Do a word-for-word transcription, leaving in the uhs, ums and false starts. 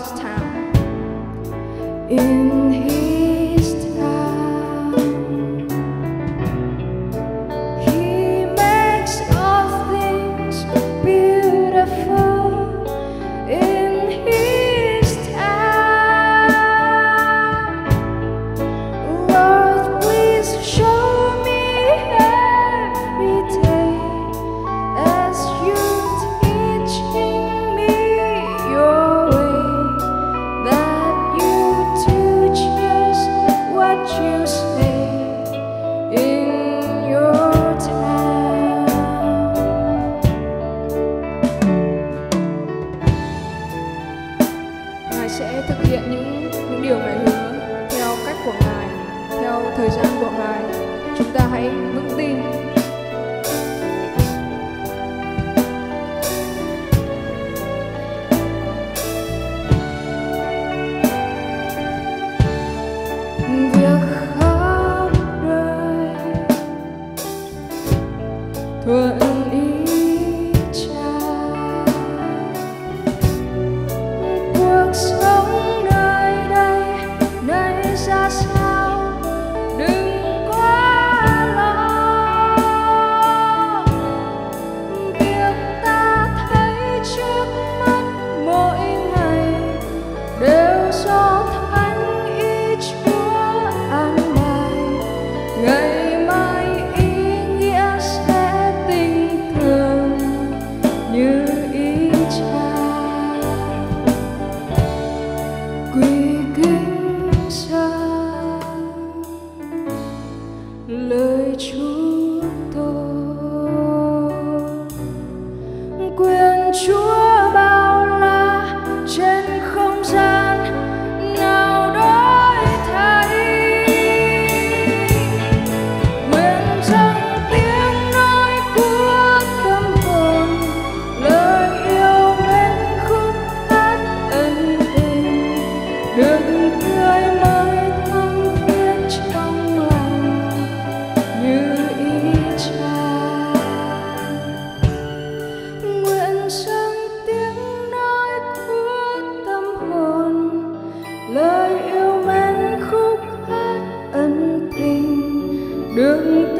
God's time. In His time, He makes all things beautiful. In His time, Lord, please show me every day as You teach me. Sẽ thực hiện những, những điều Ngài hứa theo cách của Ngài, theo thời gian của Ngài. Chúng ta hãy vững tin. Việc khắp đời thuận ý lời Chúa tôi, quyền Chúa bao la trên không gian nào đổi thay. Nguyện dâng tiếng nói của tâm hồn, lời yêu mến khúc hát ân tình, đừng cười mới thấm biết trong lòng như ý Cha. Nguyện dâng tiếng nói của tâm hồn, lời yêu mến khúc hát ân tình, đừng